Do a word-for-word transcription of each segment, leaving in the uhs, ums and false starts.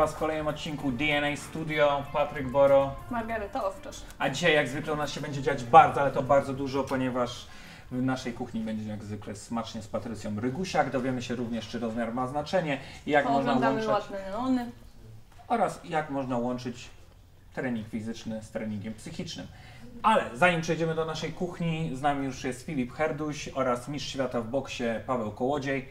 Was w kolejnym odcinku D N A Studio. Patryk Boro. Margareta Owczarz. A dzisiaj jak zwykle u nas się będzie dziać bardzo, ale to bardzo dużo, ponieważ w naszej kuchni będzie jak zwykle smacznie z Patrycją Rygusiak. Dowiemy się również, czy rozmiar ma znaczenie, jak można łączyć ładne neony oraz jak można łączyć trening fizyczny z treningiem psychicznym. Ale zanim przejdziemy do naszej kuchni, z nami już jest Filip Herduś oraz mistrz świata w boksie Paweł Kołodziej.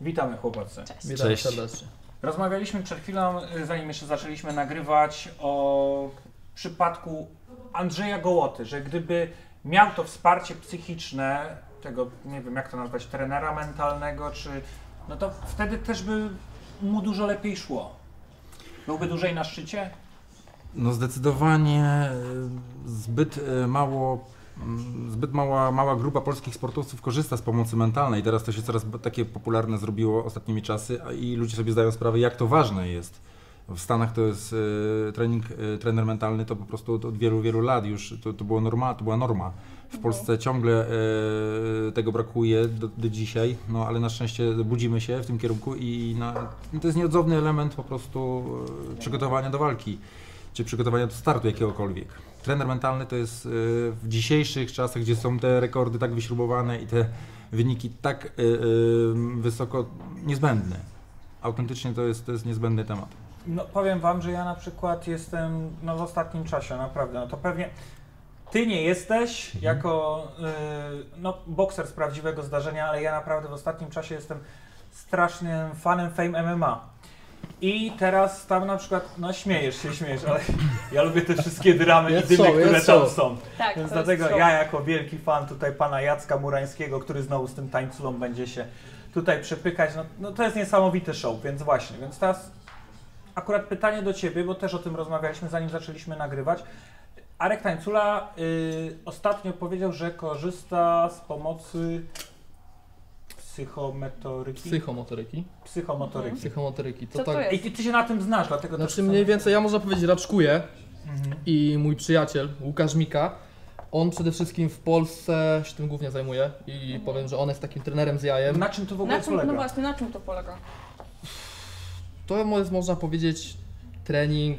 Witamy chłopcy. Cześć. Witam Cześć. serdecznie. Rozmawialiśmy przed chwilą, zanim jeszcze zaczęliśmy nagrywać, o przypadku Andrzeja Gołoty, że gdyby miał to wsparcie psychiczne, tego nie wiem jak to nazwać, trenera mentalnego, czy no to wtedy też by mu dużo lepiej szło. Byłby dłużej na szczycie? No zdecydowanie zbyt mało, zbyt mała, mała grupa polskich sportowców korzysta z pomocy mentalnej. Teraz to się coraz takie popularne zrobiło ostatnimi czasy i ludzie sobie zdają sprawę, jak to ważne jest. W Stanach to jest trening, trener mentalny to po prostu od wielu, wielu lat już to, to, było norma, to była norma. W Polsce ciągle tego brakuje do, do dzisiaj, no ale na szczęście budzimy się w tym kierunku i na, to jest nieodzowny element po prostu przygotowania do walki, czy przygotowania do startu jakiegokolwiek. Trener mentalny to jest w dzisiejszych czasach, gdzie są te rekordy tak wyśrubowane i te wyniki tak wysoko, niezbędne. Autentycznie to jest, to jest niezbędny temat. No powiem Wam, że ja na przykład jestem no, w ostatnim czasie, naprawdę, no to pewnie Ty nie jesteś jako yy, no, bokser z prawdziwego zdarzenia, ale ja naprawdę w ostatnim czasie jestem strasznym fanem Fame M M A. I teraz tam na przykład, no śmiejesz się, śmiejesz, ale ja lubię te wszystkie dramy i dymy, które tam są. Tak, więc dlatego ja jako wielki fan tutaj pana Jacka Murańskiego, który znowu z tym tańculą będzie się tutaj przepykać, no, no to jest niesamowity show, więc właśnie, więc teraz akurat pytanie do Ciebie, bo też o tym rozmawialiśmy zanim zaczęliśmy nagrywać. Arek Tańcula yy, ostatnio powiedział, że korzysta z pomocy Psychomotoryki. Psychomotoryki. Psychomotoryki. Psychomotoryki. To, to tak. I ty się na tym znasz, dlatego znaczy, to mniej więcej ja można powiedzieć raczkuję mhm. i mój przyjaciel Łukasz Mika, on przede wszystkim w Polsce się tym głównie zajmuje i mhm. powiem, że on jest takim trenerem z jajem. Na czym to w ogóle na czym, polega? No właśnie, na czym to polega? To jest, można powiedzieć, trening,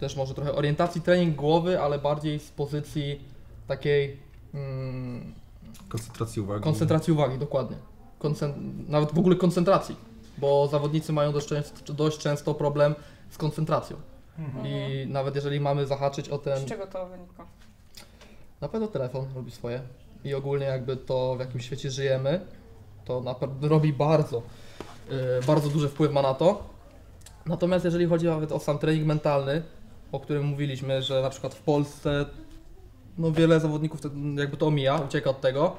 też może trochę orientacji, trening głowy, ale bardziej z pozycji takiej mm, koncentracji uwagi. Koncentracji uwagi, dokładnie. Koncent... Nawet w ogóle koncentracji, bo zawodnicy mają dość często, dość często problem z koncentracją. Mhm. I nawet jeżeli mamy zahaczyć o ten... Z czego to wynika? Na pewno telefon robi swoje i ogólnie jakby to, w jakim świecie żyjemy, to na pewno robi bardzo, yy, bardzo duży wpływ ma na to. Natomiast jeżeli chodzi nawet o sam trening mentalny, o którym mówiliśmy, że na przykład w Polsce no wiele zawodników jakby to omija, ucieka od tego,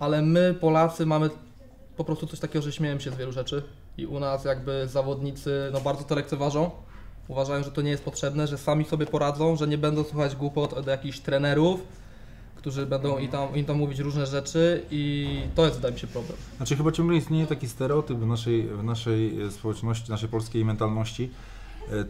ale my Polacy mamy po prostu coś takiego, że śmieją się z wielu rzeczy i u nas jakby zawodnicy no bardzo to lekceważą, uważają, że to nie jest potrzebne, że sami sobie poradzą, że nie będą słuchać głupot od jakichś trenerów, którzy będą i tam, i tam mówić różne rzeczy i to jest, wydaje mi się, problem. Znaczy chyba ciągle istnieje taki stereotyp w naszej, w naszej społeczności, naszej polskiej mentalności,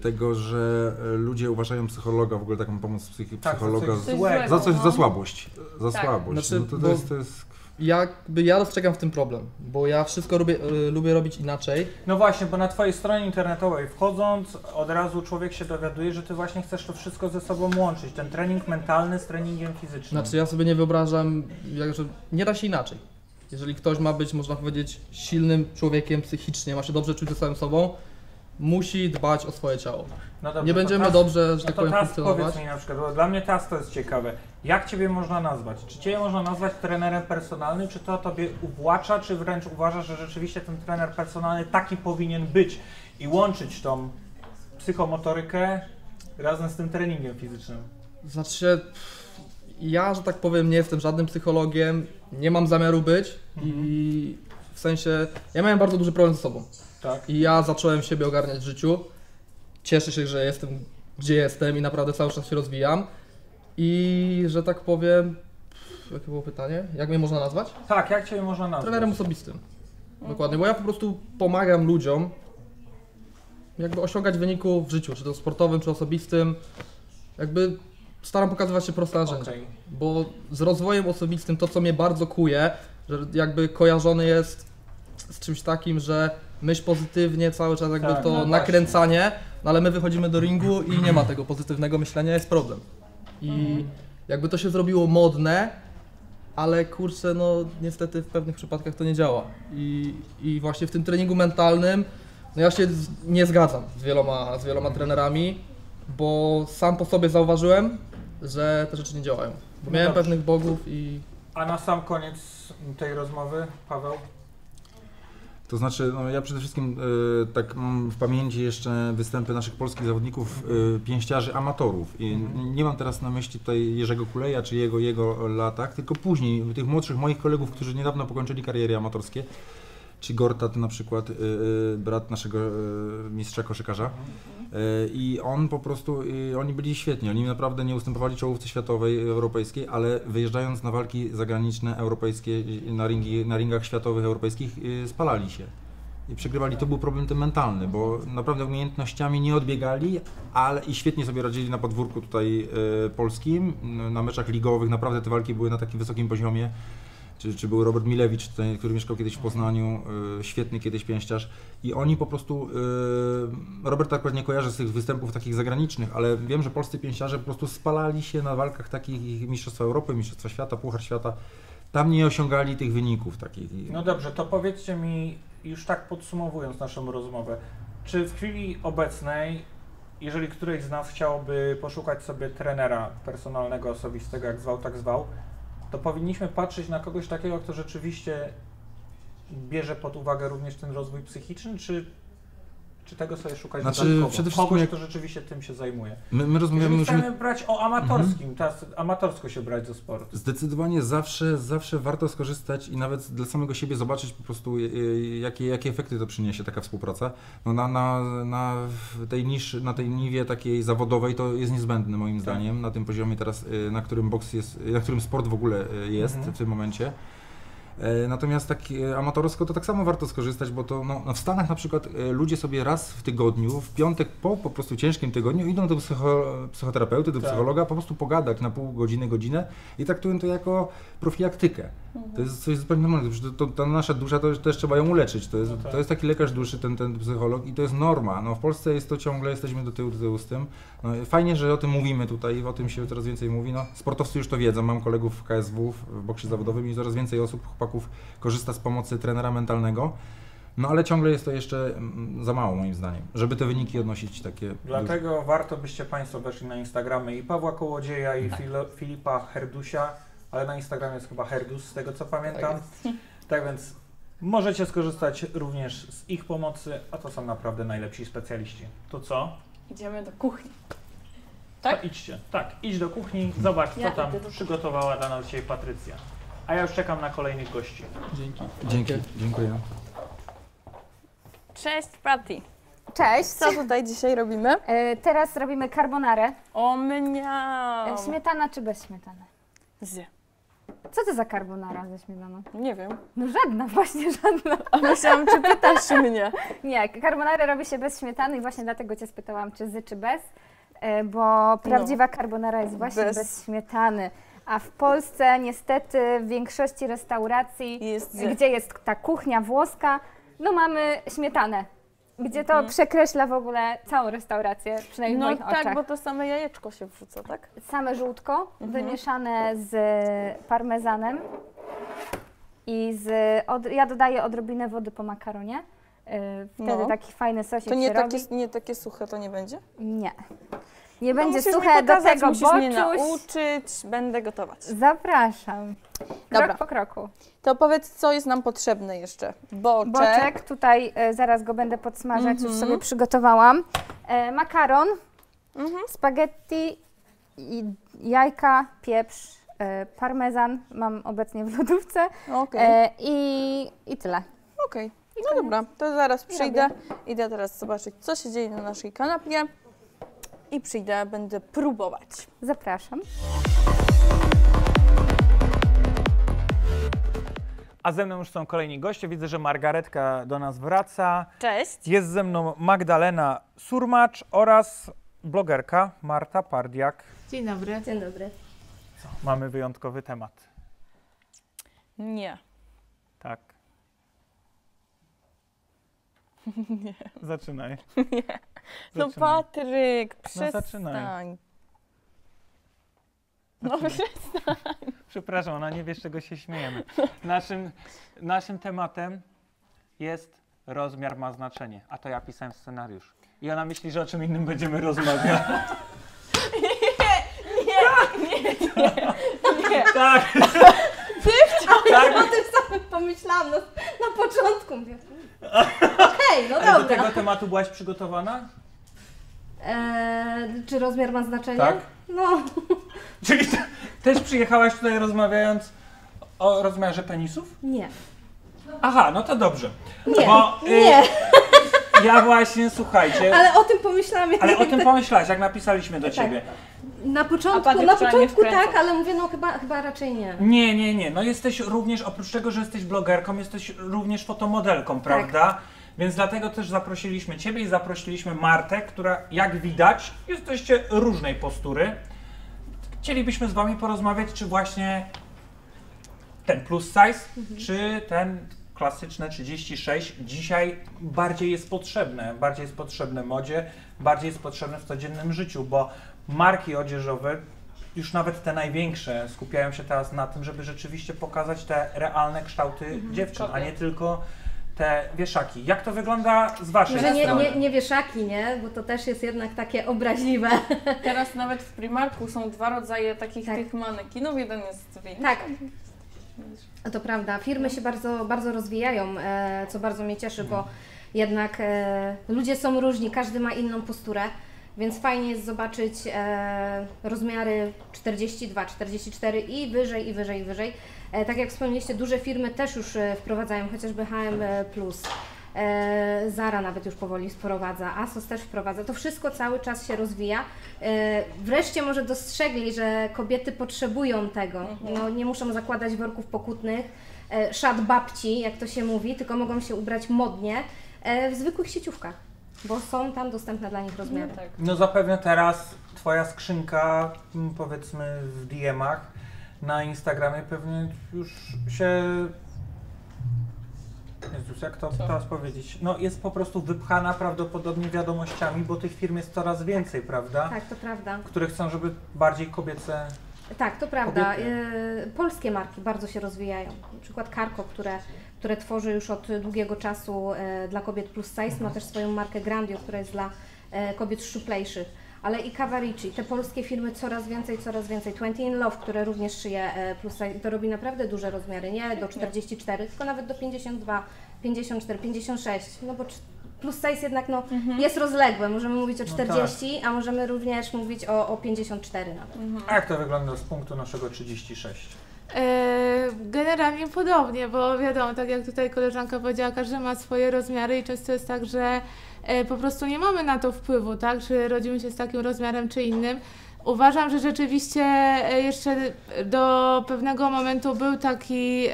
tego, że ludzie uważają psychologa, w ogóle taką pomoc psychi psychologa tak, za, coś za, coś, za słabość. Za tak. słabość. Znaczy, no to, to jest, to jest... Jakby ja dostrzegam w tym problem, bo ja wszystko lubię, y, lubię robić inaczej. No właśnie, bo na Twojej stronie internetowej wchodząc, od razu człowiek się dowiaduje, że Ty właśnie chcesz to wszystko ze sobą łączyć, ten trening mentalny z treningiem fizycznym. Znaczy ja sobie nie wyobrażam, jak, że nie da się inaczej. Jeżeli ktoś ma być, można powiedzieć, silnym człowiekiem psychicznie, ma się dobrze czuć ze samym sobą, musi dbać o swoje ciało. No dobrze, nie będziemy task, dobrze, że tak no powiem, task, funkcjonować. Powiedz mi na przykład, bo dla mnie task to jest ciekawe. Jak Ciebie można nazwać? Czy Ciebie można nazwać trenerem personalnym? Czy to Tobie uwłacza, czy wręcz uważasz, że rzeczywiście ten trener personalny taki powinien być i łączyć tą psychomotorykę razem z tym treningiem fizycznym? Znaczy się, ja, że tak powiem, nie jestem żadnym psychologiem, nie mam zamiaru być mhm. i w sensie, ja miałem bardzo duży problem ze sobą. Tak. I ja zacząłem siebie ogarniać w życiu, cieszę się, że jestem gdzie jestem i naprawdę cały czas się rozwijam i że tak powiem, jakie było pytanie? Jak mnie można nazwać? Tak, jak Ciebie można nazwać? Trenerem osobistym, dokładnie, bo ja po prostu pomagam ludziom jakby osiągać wyniku w życiu, czy to sportowym, czy osobistym, jakby staram pokazywać się proste narzędzia, okay. bo z rozwojem osobistym to, co mnie bardzo kuje, że jakby kojarzony jest z czymś takim, że myśl pozytywnie, cały czas jakby tak, to no nakręcanie, no ale my wychodzimy do ringu i nie ma tego pozytywnego myślenia, jest problem. I mhm. jakby to się zrobiło modne, ale kurczę, no niestety w pewnych przypadkach to nie działa. I, i właśnie w tym treningu mentalnym, no ja się nie zgadzam z wieloma, z wieloma trenerami, bo sam po sobie zauważyłem, że te rzeczy nie działają. Bo miałem pewnych bogów i... A na sam koniec tej rozmowy, Paweł? To znaczy, no ja przede wszystkim y, tak mam w pamięci jeszcze występy naszych polskich zawodników, y, pięściarzy, amatorów. I nie mam teraz na myśli tutaj Jerzego Kuleja czy jego, jego latach, tylko później tych młodszych moich kolegów, którzy niedawno pokończyli kariery amatorskie. Czy Gortat na przykład, y, y, brat naszego y, mistrza koszykarza. Y, I on po prostu, y, oni byli świetni, oni naprawdę nie ustępowali czołówce światowej, europejskiej, ale wyjeżdżając na walki zagraniczne, europejskie, na, ringi, na ringach światowych, europejskich, y, spalali się i przegrywali. To był problem ten mentalny, bo naprawdę umiejętnościami nie odbiegali, ale i świetnie sobie radzili na podwórku tutaj y, polskim, na meczach ligowych, naprawdę te walki były na takim wysokim poziomie. Czy, czy był Robert Milewicz, ten, który mieszkał kiedyś w Poznaniu, y, świetny kiedyś pięściarz. I oni po prostu, y, Robert akurat nie kojarzy z tych występów takich zagranicznych, ale wiem, że polscy pięściarze po prostu spalali się na walkach takich Mistrzostwa Europy, Mistrzostwa Świata, Puchar Świata. Tam nie osiągali tych wyników takich. No dobrze, to powiedzcie mi, już tak podsumowując naszą rozmowę, czy w chwili obecnej, jeżeli któryś z nas chciałby poszukać sobie trenera personalnego, osobistego, jak zwał, tak zwał, to powinniśmy patrzeć na kogoś takiego, kto rzeczywiście bierze pod uwagę również ten rozwój psychiczny, czy, czy tego sobie szukać znaczy, dodatkowo? Przede wszystkim kogoś, kto rzeczywiście tym się zajmuje. My, my rozmawiamy już... Chcemy brać o amatorskim, mm-hmm. ta, amatorsko się brać do sportu. Zdecydowanie zawsze, zawsze warto skorzystać i nawet dla samego siebie zobaczyć po prostu, jakie, jakie efekty to przyniesie taka współpraca. No na, na, na, tej niż, na tej niwie takiej zawodowej to jest niezbędne moim tak. zdaniem, na tym poziomie teraz, na którym boks jest, na którym sport w ogóle jest mm-hmm. w tym momencie. Natomiast tak amatorsko to tak samo warto skorzystać, bo to no, w Stanach na przykład ludzie sobie raz w tygodniu, w piątek po po prostu ciężkim tygodniu idą do psycho, psychoterapeuty, do tak. psychologa, po prostu pogadać na pół godziny, godzinę i traktują to jako profilaktykę. Mhm. To jest coś zupełnie normalnego, to, to, ta nasza dusza to też trzeba ją uleczyć, to jest, no tak. to jest taki lekarz duszy, ten, ten psycholog i to jest norma. No, w Polsce jest to ciągle, jesteśmy do tyłu, do tyłu z tym. No, fajnie, że o tym mówimy tutaj, o tym się coraz więcej mówi. No, sportowcy już to wiedzą, mam kolegów w K S W, w boksie mhm. zawodowym i coraz więcej osób, korzysta z pomocy trenera mentalnego, no ale ciągle jest to jeszcze za mało moim zdaniem, żeby te wyniki odnosić takie... Dlatego duże. Warto byście Państwo weszli na Instagramy i Pawła Kołodzieja i Filo Filipa Herdusia, ale na Instagramie jest chyba Herdus z tego co pamiętam, tak, tak więc możecie skorzystać również z ich pomocy, a to są naprawdę najlepsi specjaliści. To co? Idziemy do kuchni. Tak? To idźcie, tak, idź do kuchni, zobacz co ja tam przygotowała dla nas dzisiaj Patrycja. A ja już czekam na kolejnych gości. Dzięki. Dzięki. Dziękuję. Cześć, Patty. Cześć. Co tutaj dzisiaj robimy? E, teraz robimy carbonarę. O mniam. E, śmietana czy bez śmietany? Z. Co to za carbonara ze śmietaną? Nie wiem. No żadna, właśnie żadna. A myślałam, czy pytasz mnie. Nie, carbonarę robi się bez śmietany i właśnie dlatego Cię spytałam, czy z, czy bez, e, bo prawdziwa no. carbonara jest właśnie bez, bez śmietany. A w Polsce niestety w większości restauracji, jest, gdzie jest ta kuchnia włoska, no mamy śmietanę, gdzie to mhm. przekreśla w ogóle całą restaurację, przynajmniej no w moich tak, oczach. No tak, bo to same jajeczko się wrzuca, tak? Same żółtko mhm. wymieszane z parmezanem i z, od, ja dodaję odrobinę wody po makaronie, wtedy no. taki fajny sosik to nie się takie, robi. To nie takie suche to nie będzie? Nie. Nie to będzie suche, do tego musisz mnie nauczyć, będę gotować. Zapraszam. Krok Dobra. po kroku. To powiedz, co jest nam potrzebne jeszcze? Boczek. Boczek, tutaj e, zaraz go będę podsmażać, mm-hmm. już sobie przygotowałam. E, makaron, mm-hmm. spaghetti, i jajka, pieprz, e, parmezan, mam obecnie w lodówce okay. e, i, i tyle. Okej, okay. no dobra, to zaraz przyjdę. Robię. Idę teraz zobaczyć, co się dzieje na naszej kanapie. I przyjdę, będę próbować. Zapraszam. A ze mną już są kolejni goście. Widzę, że Margaretka do nas wraca. Cześć. Jest ze mną Magdalena Surmacz oraz blogerka Marta Pardiak. Dzień dobry. Dzień dobry. Co, mamy wyjątkowy temat. Nie. Tak. Nie. Zaczynaj. Nie. No zaczynaj. Patryk, przestań. No zaczynaj. No przestań. Przepraszam, ona nie wie, z czego się śmiejemy. Naszym, naszym tematem jest rozmiar ma znaczenie, a to ja pisałem scenariusz. I ona myśli, że o czym innym będziemy rozmawiać. Nie, nie, nie, nie, nie, nie. Tak. Ty wciąż tak. O tym samym pomyślałam na, na początku. Mówię, okej, no dobra. Do tego tematu byłaś przygotowana? Eee, czy rozmiar ma znaczenie? Tak. No. Czyli te, też przyjechałaś tutaj rozmawiając o rozmiarze penisów? Nie. Aha, no to dobrze. Nie, bo, nie. Y ja właśnie, słuchajcie... Ale o tym pomyślałam. Ale o tym pomyślałaś, jak napisaliśmy do Ciebie. Na początku, na początku tak, ale mówię, no chyba, chyba raczej nie. Nie, nie, nie. No jesteś również, oprócz tego, że jesteś blogerką, jesteś również fotomodelką, prawda? Tak. Więc dlatego też zaprosiliśmy Ciebie i zaprosiliśmy Martę, która, jak widać, jesteście różnej postury. Chcielibyśmy z Wami porozmawiać, czy właśnie ten plus size, mhm. czy ten klasyczne trzydzieści sześć dzisiaj bardziej jest potrzebne, bardziej jest potrzebne modzie, bardziej jest potrzebne w codziennym życiu, bo marki odzieżowe, już nawet te największe, skupiają się teraz na tym, żeby rzeczywiście pokazać te realne kształty mhm, dziewczyn, a nie tylko te wieszaki. Jak to wygląda z Waszej strony? Nie, nie, nie wieszaki, nie? Bo to też jest jednak takie obraźliwe. Teraz nawet w Primarku są dwa rodzaje takich tak. tych manekinów, jeden jest większy. Tak. To prawda, firmy się bardzo, bardzo rozwijają, co bardzo mnie cieszy, bo jednak ludzie są różni, każdy ma inną posturę, więc fajnie jest zobaczyć rozmiary czterdzieści dwa, czterdzieści cztery i wyżej, i wyżej, i wyżej. Tak jak wspomnieliście, duże firmy też już wprowadzają, chociażby H M plus, Zara nawet już powoli wprowadza, ASOS też wprowadza, to wszystko cały czas się rozwija. Wreszcie może dostrzegli, że kobiety potrzebują tego, no, nie muszą zakładać worków pokutnych, szat babci, jak to się mówi, tylko mogą się ubrać modnie w zwykłych sieciówkach, bo są tam dostępne dla nich rozmiary. No, tak. No zapewne teraz Twoja skrzynka, powiedzmy w D M-ach, na Instagramie pewnie już się... Jezus, jak to teraz powiedzieć? No jest po prostu wypchana prawdopodobnie wiadomościami, bo tych firm jest coraz więcej, prawda? Tak, to prawda. Które chcą, żeby bardziej kobiece... Tak, to prawda. Kobiety. Polskie marki bardzo się rozwijają. Na przykład Karko, które, które tworzy już od długiego czasu dla kobiet plus size, mhm. ma też swoją markę Grandi, która jest dla kobiet szczuplejszych. Ale i Kawarici, te polskie firmy coraz więcej, coraz więcej. Twenty in Love, które również szyje plus size, to robi naprawdę duże rozmiary, nie do czterdziestu czterech, tylko nawet do pięćdziesięciu dwóch, pięćdziesięciu czterech, pięćdziesięciu sześciu, no bo plus size jednak no, mhm. jest rozległe, możemy mówić o czterdziestu, no tak. a możemy również mówić o, o pięćdziesięciu czterech nawet. Mhm. A jak to wygląda z punktu naszego trzydziestu sześciu? Generalnie podobnie, bo wiadomo, tak jak tutaj koleżanka powiedziała, każdy ma swoje rozmiary i często jest tak, że po prostu nie mamy na to wpływu, tak, czy rodzimy się z takim rozmiarem czy innym. Uważam, że rzeczywiście jeszcze do pewnego momentu był taki,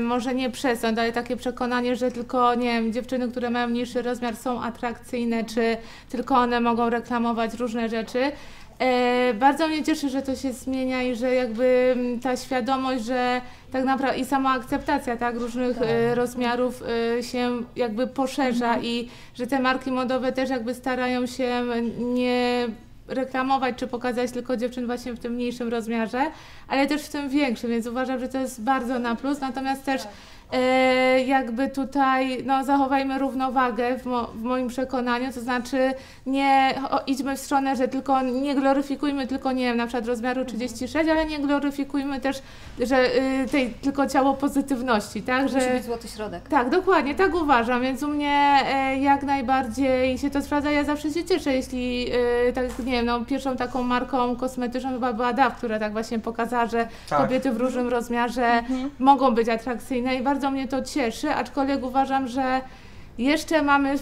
może nie przesąd, ale takie przekonanie, że tylko, nie wiem, dziewczyny, które mają mniejszy rozmiar są atrakcyjne, czy tylko one mogą reklamować różne rzeczy. E, bardzo mnie cieszy, że to się zmienia i że jakby ta świadomość, że tak naprawdę i sama akceptacja tak, różnych tak. E, rozmiarów e, się jakby poszerza mhm. i że te marki modowe też jakby starają się nie reklamować czy pokazać tylko dziewczyn właśnie w tym mniejszym rozmiarze, ale też w tym większym, więc uważam, że to jest bardzo na plus, natomiast też E, jakby tutaj no, zachowajmy równowagę w, mo w moim przekonaniu, to znaczy nie o, idźmy w stronę, że tylko nie gloryfikujmy tylko, nie wiem, na przykład rozmiaru trzydzieści sześć, ale nie gloryfikujmy też, że y, tej tylko ciało pozytywności, tak? Że, musi być złoty środek. Tak, dokładnie, tak uważam, więc u mnie e, jak najbardziej się to sprawdza, ja zawsze się cieszę, jeśli e, tak, nie wiem, no, pierwszą taką marką kosmetyczną chyba była Ada, która tak właśnie pokazała, że tak. kobiety w różnym rozmiarze mhm. mogą być atrakcyjne i bardzo Bardzo mnie to cieszy, aczkolwiek uważam, że jeszcze mamy w,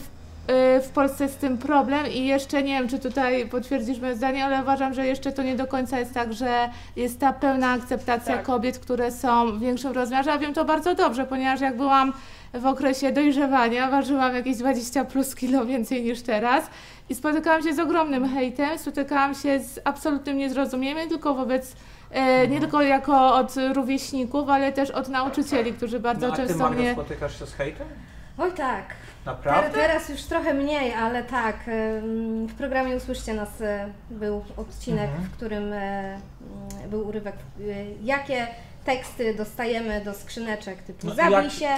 yy, w Polsce z tym problem i jeszcze nie wiem, czy tutaj potwierdzisz moje zdanie, ale uważam, że jeszcze to nie do końca jest tak, że jest ta pełna akceptacja tak. kobiet, które są w większym rozmiarze, a wiem to bardzo dobrze, ponieważ jak byłam w okresie dojrzewania, ważyłam jakieś dwadzieścia plus kilo więcej niż teraz i spotykałam się z ogromnym hejtem, spotykałam się z absolutnym niezrozumieniem, tylko wobec nie tylko jako od rówieśników, ale też od nauczycieli, którzy bardzo no, często mnie... A ty, Magda, spotykasz się z hejtem? Oj tak. Naprawdę? Teraz już trochę mniej, ale tak. W programie Usłyszcie nas był odcinek, mhm. w którym był urywek, jakie teksty dostajemy do skrzyneczek typu no, zabij jak... się.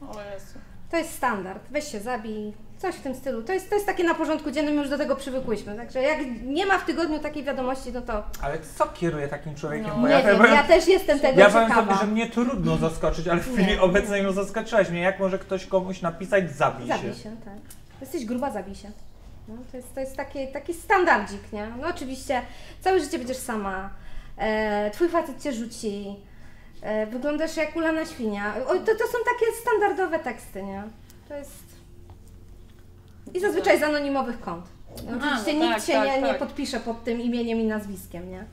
O Jezu. To jest standard, weź się zabij, coś w tym stylu. To jest, to jest takie na porządku dziennym, już do tego przywykłyśmy. Także jak nie ma w tygodniu takiej wiadomości, no to... Ale co kieruje takim człowiekiem? No, bo nie ja, wiem, byłem, ja też jestem tego ja ciekawa. Ja powiem sobie, że mnie trudno zaskoczyć, ale w nie. chwili obecnej no zaskoczyłaś mnie. Jak może ktoś komuś napisać zabij się? Zabij się, tak. Jesteś gruba, zabij się. No, to jest, to jest taki, taki standardzik, nie? No oczywiście całe życie będziesz sama, e, twój facet cię rzuci, e, wyglądasz jak ulana świnia. O, to, to są takie standardowe teksty, nie? To jest... I zazwyczaj z anonimowych kont. No, A, oczywiście no, nikt tak, się tak, nie, nie tak. podpisze pod tym imieniem i nazwiskiem, nie?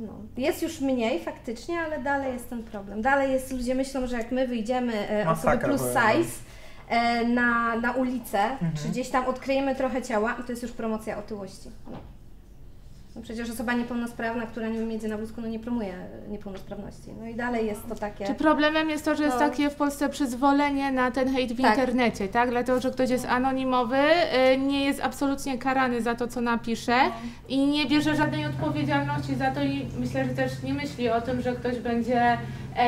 No. Jest już mniej faktycznie, ale dalej jest ten problem. Dalej jest, ludzie myślą, że jak my wyjdziemy e, osoby plus size e, na, na ulicę, mhm. czy gdzieś tam odkryjemy trochę ciała, to jest już promocja otyłości. No. No przecież osoba niepełnosprawna, która nie umie jedzie na wózku, no nie promuje niepełnosprawności. No i dalej jest to takie... Czy problemem jest to, że jest to... takie w Polsce przyzwolenie na ten hejt w tak. internecie, tak? Dlatego, że ktoś jest anonimowy, nie jest absolutnie karany za to, co napisze i nie bierze żadnej odpowiedzialności za to i myślę, że też nie myśli o tym, że ktoś będzie,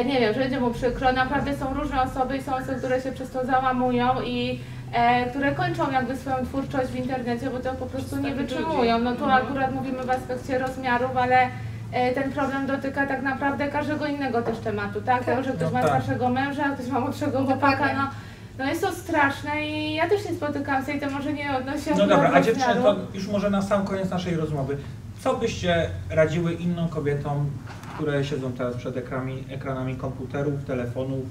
nie wiem, że będzie mu przykro. Naprawdę są różne osoby i są osoby, które się przez to załamują i E, które kończą jakby swoją twórczość w internecie, bo to po prostu nie wytrzymują. No tu akurat mówimy w aspekcie rozmiarów, ale e, ten problem dotyka tak naprawdę każdego innego też tematu, tak? tak. To, że ktoś no ma starszego tak. męża, ktoś ma młodszego chłopaka, no, no jest to straszne i ja też nie spotykam się i to może nie odnosi się do... No dobra, a dziewczyny, to już może na sam koniec naszej rozmowy. Co byście radziły innym kobietom, które siedzą teraz przed ekranami, ekranami komputerów, telefonów,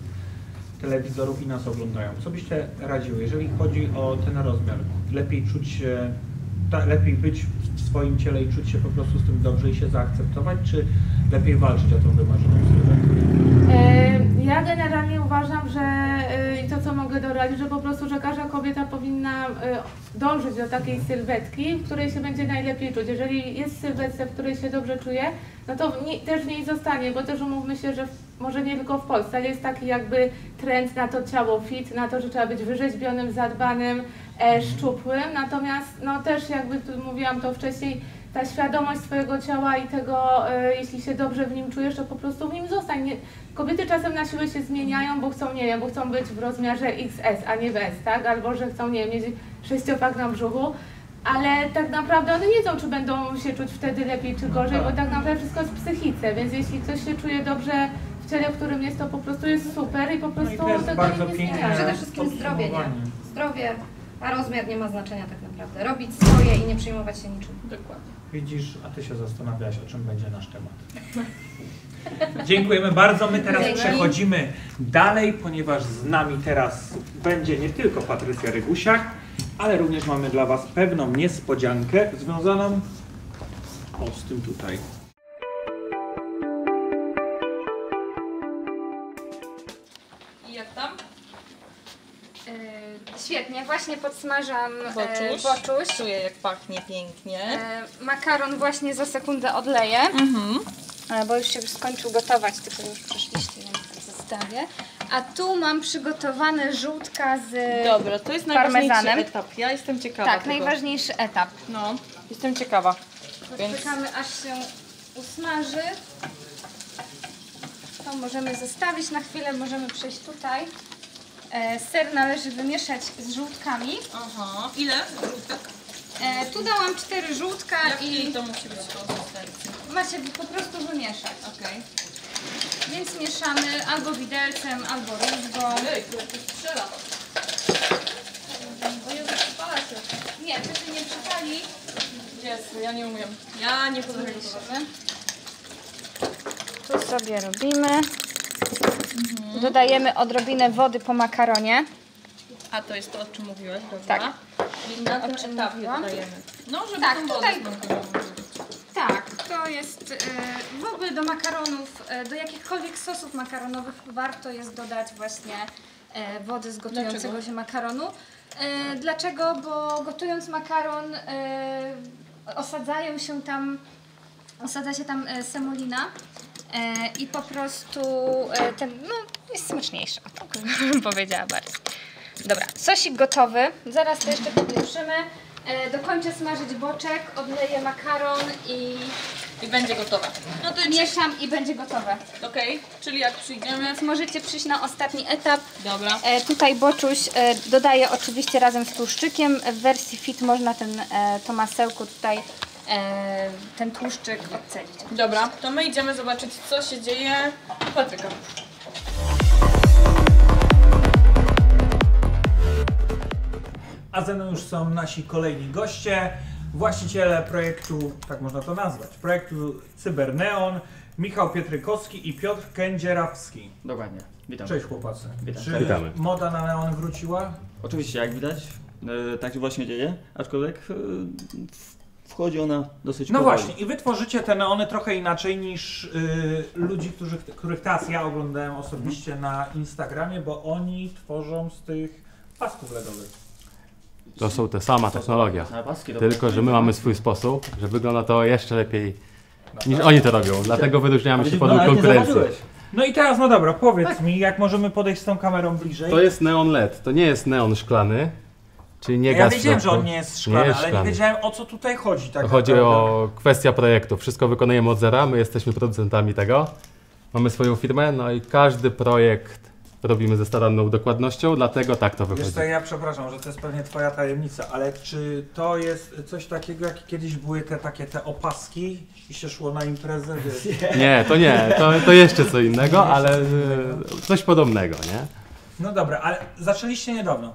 telewizorów i nas oglądają. Co byście radziły, jeżeli chodzi o ten rozmiar? Lepiej czuć się, ta, lepiej być w swoim ciele i czuć się po prostu z tym dobrze i się zaakceptować, czy lepiej walczyć o tą wymarzoną sylwetkę? Ja generalnie uważam, że i to co mogę doradzić, że po prostu, że każda kobieta powinna dążyć do takiej sylwetki, w której się będzie najlepiej czuć. Jeżeli jest sylwetka, w której się dobrze czuje, no to w nie, też w niej zostanie, bo też umówmy się, że może nie tylko w Polsce, ale jest taki jakby trend na to ciało fit, na to, że trzeba być wyrzeźbionym, zadbanym, e, szczupłym, natomiast no też jakby tu mówiłam to wcześniej, ta świadomość swojego ciała i tego, e, jeśli się dobrze w nim czujesz, to po prostu w nim zostań. Nie, kobiety czasem na siłę się zmieniają, bo chcą, nie wiem, bo chcą być w rozmiarze X S, a nie w S, tak? Albo że chcą, nie wiem, mieć sześciopak na brzuchu. Ale tak naprawdę one nie wiedzą, czy będą się czuć wtedy lepiej czy gorzej, bo tak naprawdę wszystko jest w psychice, więc jeśli coś się czuje dobrze w ciele, w którym jest, to po prostu jest super i po prostu no i to tego nie zmienia. Przede wszystkim zdrowie, nie? Zdrowie, a rozmiar nie ma znaczenia tak naprawdę. Robić swoje i nie przejmować się niczym. Dokładnie. Widzisz, a ty się zastanawiałaś, o czym będzie nasz temat. Dziękujemy bardzo. My teraz przechodzimy dalej, ponieważ z nami teraz będzie nie tylko Patrycja Rygusiak, ale również mamy dla Was pewną niespodziankę związaną o, z tym tutaj. I jak tam? E, świetnie, właśnie podsmażam boczuś. E, boczuś. Czuję jak pachnie pięknie. E, makaron właśnie za sekundę odleję, mhm. e, bo już się skończył gotować, tylko już przeszliście, więc to zostawię. A tu mam przygotowane żółtka z parmezanem. Dobra, to jest najważniejszy etap. Ja jestem ciekawa. Tak, tego. najważniejszy etap. No, jestem ciekawa. Poczekamy, więc... aż się usmaży. To możemy zostawić na chwilę, możemy przejść tutaj. E, ser należy wymieszać z żółtkami. Aha, ile żółtek? E, tu dałam cztery żółtka. Jak i to musi być konsystencji? Macie po prostu wymieszać. Okay. Więc mieszamy albo widelcem, albo różdżką. Ej, to jakoś strzela. O Jezu, przypala się. Nie, to się nie przypali. Jezu, ja nie umiem. Ja nie potrafię. Tu sobie robimy. Mhm. Dodajemy odrobinę wody po makaronie. A to jest to, o czym mówiłaś, prawda? Tak. I na tym etapie dodajemy. No, żeby tak, tutaj... Tak, to jest w ogóle do makaronów, do jakichkolwiek sosów makaronowych warto jest dodać właśnie wody z gotującego Dlaczego? się makaronu. Dlaczego? Bo gotując makaron osadzają się tam, osadza się tam semolina i po prostu ten, no, jest smaczniejsza, tak bym powiedziała bardziej. Dobra, sosik gotowy. Zaraz to jeszcze powietrzymy. E, dokończę smażyć boczek, odleję makaron i... I będzie gotowe. No to mieszam i będzie gotowe. Okej, czyli jak przyjdziemy... Więc możecie przyjść na ostatni etap. Dobra. E, tutaj boczuś e, dodaję oczywiście razem z tłuszczykiem. W wersji fit można ten, e, to masełko tutaj, e, ten tłuszczyk odcelić. Dobra, to my idziemy zobaczyć, co się dzieje u Patryka. A ze mną już są nasi kolejni goście, właściciele projektu, tak można to nazwać, projektu Cyberneon, Michał Petrykowski i Piotr Kędzierawski. Dokładnie, witam. Cześć chłopacy. Witam. Czy Witamy. Moda na neon wróciła? Oczywiście, jak widać, yy, tak się właśnie dzieje, aczkolwiek yy, wchodzi ona dosyć No powoli. Właśnie, i wy tworzycie te neony trochę inaczej niż yy, ludzi, którzy, których teraz ja oglądałem osobiście mm. na Instagramie, bo oni tworzą z tych pasków ledowych. To są te sama technologia, tylko że my mamy swój sposób, że wygląda to jeszcze lepiej niż oni to robią, dlatego wyróżniamy się pod konkurencją. No i teraz, no dobra, powiedz tak. mi, jak możemy podejść z tą kamerą bliżej? To jest neon L E D, to nie jest neon szklany, czyli nie ja gaz. Ja wiedziałem, że on nie jest szklany, nie jest szklany, ale nie wiedziałem, o co tutaj chodzi. Tak chodzi naprawdę. O kwestię projektu, wszystko wykonujemy od zera, my jesteśmy producentami tego, mamy swoją firmę, no i każdy projekt robimy ze staranną dokładnością, dlatego tak to wygląda. Wiesz co, ja przepraszam, że to jest pewnie twoja tajemnica, ale czy to jest coś takiego, jak kiedyś były te takie te opaski i się szło na imprezę? Wiesz? Nie, to nie, to, to jeszcze co innego, ale coś podobnego, nie? No dobra, ale zaczęliście niedawno.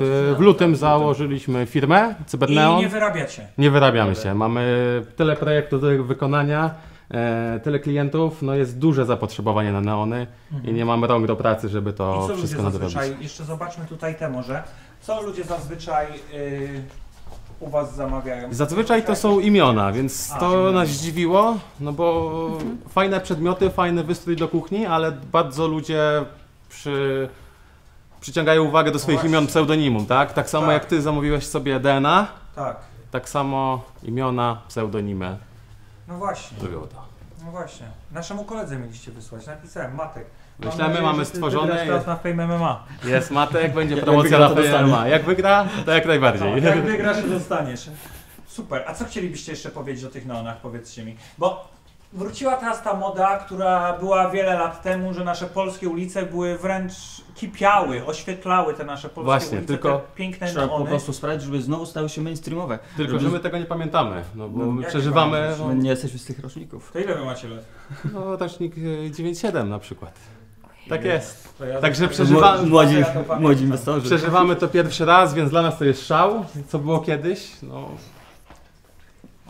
W, w lutym założyliśmy firmę Cyberneon. I nie wyrabiacie? Nie wyrabiamy się, mamy tyle projektów do wykonania, E, tyle klientów, no jest duże zapotrzebowanie na neony mhm. i nie mamy rąk do pracy, żeby to I co wszystko ludzie nadrobić. Zazwyczaj, jeszcze zobaczmy tutaj te może, co ludzie zazwyczaj y, u Was zamawiają? Zazwyczaj to są imiona, więc A, to imiona. nas zdziwiło, no bo mhm. fajne przedmioty, fajny wystrój do kuchni, ale bardzo ludzie przy, przyciągają uwagę do swoich Właśnie. imion pseudonimum, tak? Tak samo tak. jak Ty zamówiłeś sobie D N A, tak, tak samo imiona, pseudonimy. No właśnie. No właśnie. Naszemu koledze mieliście wysłać, napisałem Matek. Myślałem, mamy, mamy stworzone. Teraz na Fame M M A. Jest Matek, będzie promocja na Fame M M A. Jak wygra, to jak najbardziej. No, jak wygrasz, to dostaniesz. Super. A co chcielibyście jeszcze powiedzieć o tych neonach? Powiedzcie mi. Bo wróciła teraz ta moda, która była wiele lat temu, że nasze polskie ulice były wręcz kipiały, oświetlały te nasze polskie Właśnie, ulice, tylko te piękne trzeba neony. po prostu sprawić, żeby znowu stały się mainstreamowe. Tylko, żeby... że my tego nie pamiętamy, no bo no, my przeżywamy... My nie jesteśmy z tych roczników. To ile wy macie lat? No rocznik dziewięćdziesiąt siedem na przykład. Tak jest. Ja Także przeżywamy, młodzi, młodzi inwestorzy. Przeżywamy to pierwszy raz, więc dla nas to jest szał, co było kiedyś. No.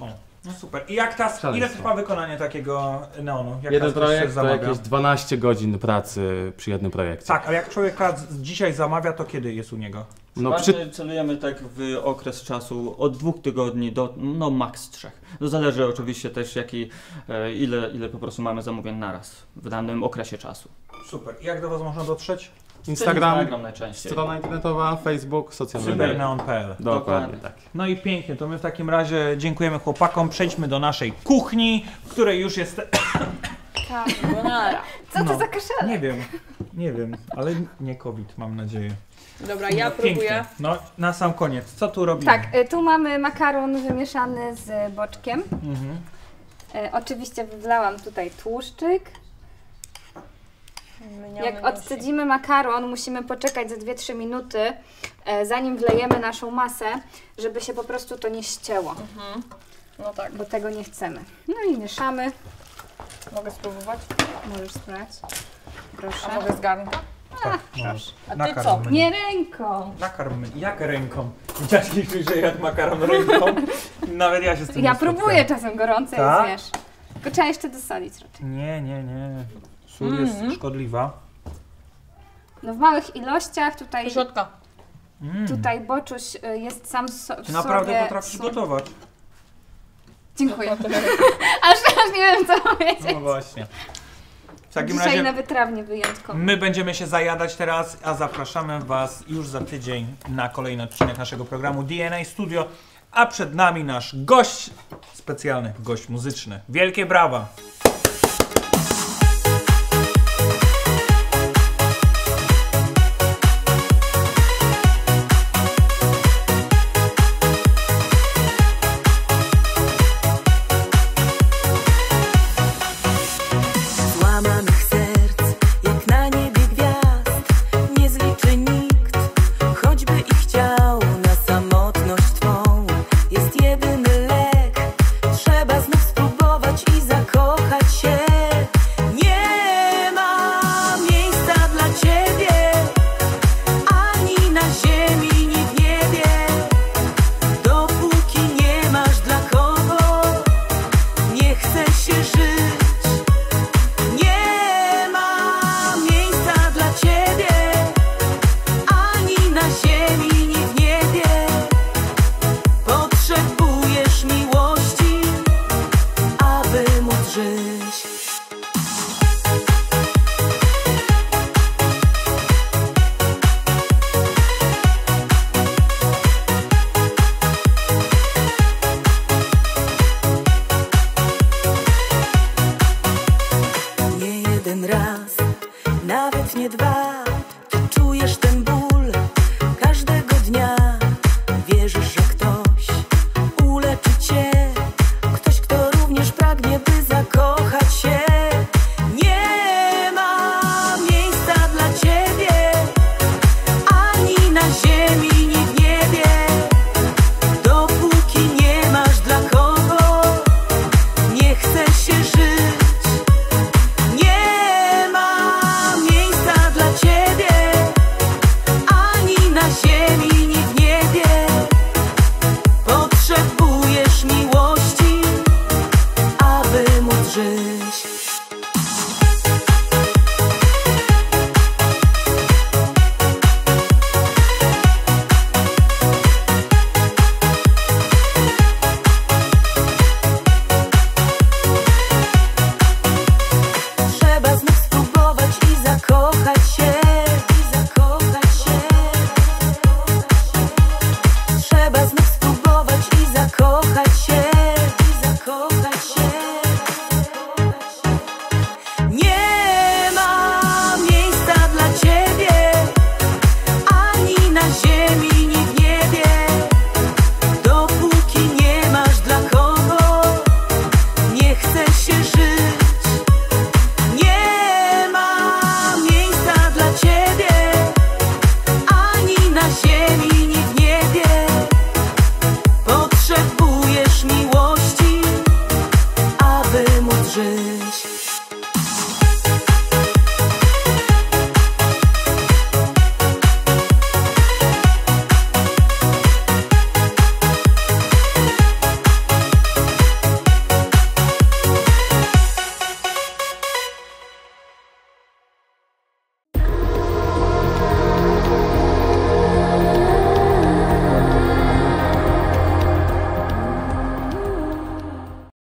O. No super. I jak ta, ile trwa wykonanie takiego neonu? Jak Jeden projekt to jakieś dwanaście godzin pracy przy jednym projekcie. Tak, ale jak człowiek dzisiaj zamawia, to kiedy jest u niego? No, przy... celujemy tak w okres czasu od dwóch tygodni do no maks trzech. No zależy oczywiście też jaki, ile, ile po prostu mamy zamówień naraz w danym okresie czasu. Super. I jak do Was można dotrzeć? Instagram, Instagram strona internetowa, Facebook, socjalne media. Cyberneon kropka P L. Dokładnie tak. No i pięknie, to my w takim razie dziękujemy chłopakom. Przejdźmy do naszej kuchni, w której już jest... Carbonara. Co to no, za kaszelek? Nie wiem, nie wiem, ale nie COVID, mam nadzieję. Dobra, ja no, próbuję. No, na sam koniec, co tu robimy? Tak, tu mamy makaron wymieszany z boczkiem. Mhm. E, oczywiście wlałam tutaj tłuszczyk. Jak odcedzimy makaron, musimy poczekać za dwie trzy minuty, e, zanim wlejemy naszą masę, żeby się po prostu to nie ścięło. Mhm. No tak. Bo tego nie chcemy. No i mieszamy. Mogę spróbować? Możesz spróbować. Proszę. A mogę z garnka? Tak, proszę. A ty co? Mnie. Nie ręką. Nakarm mnie. Jak ręką? Widziałaś kiedyś, że jadł makaron ręką? Nawet ja się z tym Ja próbuję czasem gorące i wiesz. Tylko trzeba jeszcze dosolić raczej. Nie, nie, nie. Sól mm. jest szkodliwa. No w małych ilościach tutaj... Środka. Mm. Tutaj boczuś jest sam so, w Ty naprawdę sobie potrafisz sól. gotować. Dziękuję. Aż teraz nie wiem co powiedzieć. No właśnie. W takim Dzisiaj razie na wytrawnie wyjątkowo. My będziemy się zajadać teraz, a zapraszamy Was już za tydzień na kolejny odcinek naszego programu D N A Studio. A przed nami nasz gość, specjalny gość muzyczny. Wielkie brawa!